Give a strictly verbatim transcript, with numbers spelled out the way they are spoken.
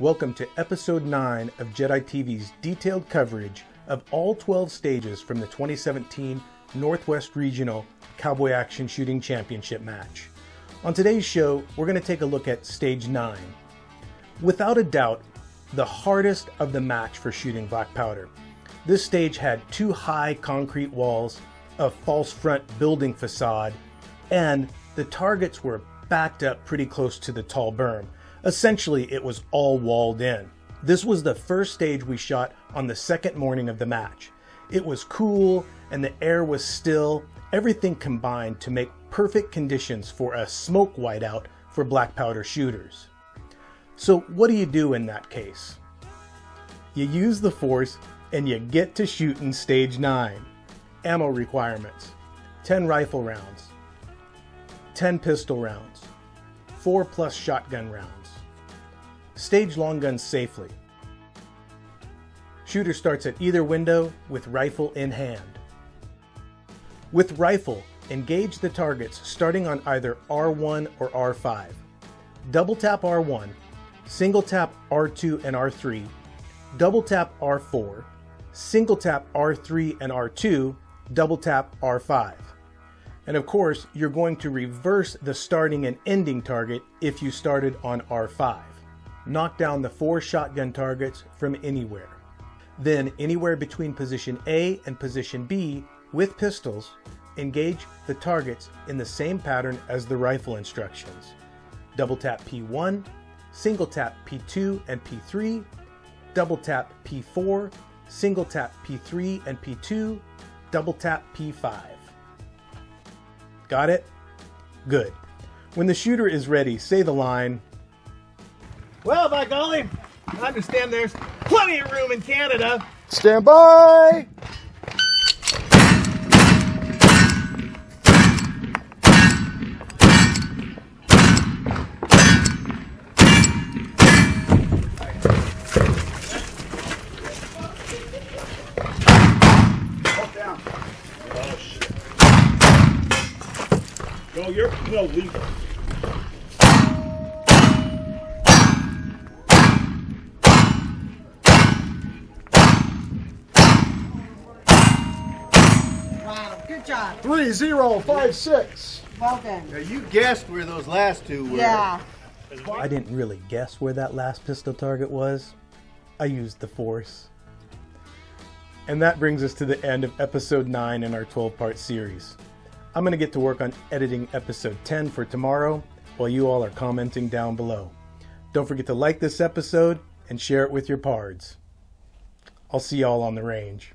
Welcome to Episode nine of Jedi T V's detailed coverage of all twelve stages from the twenty seventeen Northwest Regional Cowboy Action Shooting Championship match. On today's show, we're going to take a look at Stage nine. Without a doubt, the hardest of the match for shooting black powder. This stage had two high concrete walls, a false front building facade, and the targets were backed up pretty close to the tall berm. Essentially, it was all walled in. This was the first stage we shot on the second morning of the match. It was cool and the air was still. Everything combined to make perfect conditions for a smoke whiteout for black powder shooters. So what do you do in that case? You use the force and you get to shooting Stage nine. Ammo requirements: ten rifle rounds, ten pistol rounds, four plus shotgun rounds. Stage long guns safely. Shooter starts at either window with rifle in hand. With rifle, engage the targets starting on either R one or R five. Double tap R one, single tap R two and R three, double tap R four, single tap R three and R two, double tap R five. And of course, you're going to reverse the starting and ending target if you started on R five. Knock down the four shotgun targets from anywhere. Then anywhere between position A and position B with pistols, engage the targets in the same pattern as the rifle instructions. Double tap P one, single tap P two and P three, double tap P four, single tap P three and P two, double tap P five. Got it? Good. When the shooter is ready, say the line, "Well, by golly, I understand there's plenty of room in Canada. Stand by!" No, you're no leader. Wow, good job. Three, zero, five, six. Well done. Now you guessed where those last two were. Yeah. I didn't really guess where that last pistol target was. I used the force. And that brings us to the end of Episode nine in our twelve part series. I'm going to get to work on editing episode ten for tomorrow while you all are commenting down below. Don't forget to like this episode and share it with your pards. I'll see y'all on the range.